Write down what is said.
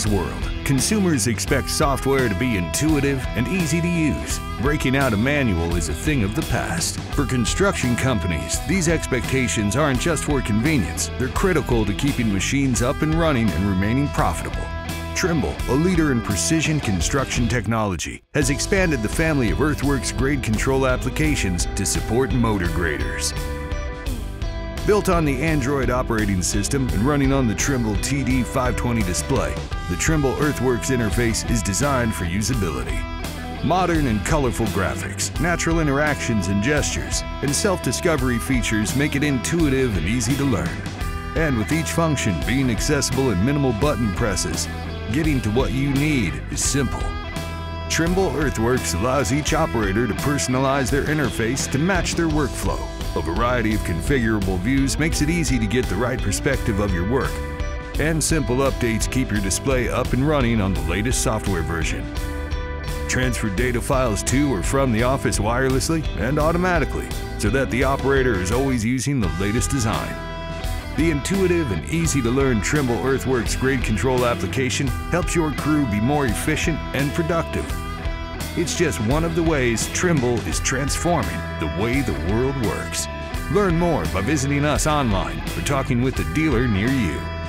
today's world, consumers expect software to be intuitive and easy to use. Breaking out a manual is a thing of the past. For construction companies, these expectations aren't just for convenience. They're critical to keeping machines up and running and remaining profitable. Trimble, a leader in precision construction technology, has expanded the family of Earthworks grade control applications to support motor graders. Built on the Android operating system and running on the Trimble TD520 display, the Trimble Earthworks interface is designed for usability. Modern and colorful graphics, natural interactions and gestures, and self-discovery features make it intuitive and easy to learn. And with each function being accessible in minimal button presses, getting to what you need is simple. Trimble Earthworks allows each operator to personalize their interface to match their workflow. A variety of configurable views makes it easy to get the right perspective of your work, and simple updates keep your display up and running on the latest software version. Transfer data files to or from the office wirelessly and automatically, so that the operator is always using the latest design. The intuitive and easy-to-learn Trimble Earthworks grade control application helps your crew be more efficient and productive. It's just one of the ways Trimble is transforming the way the world works. Learn more by visiting us online or talking with a dealer near you.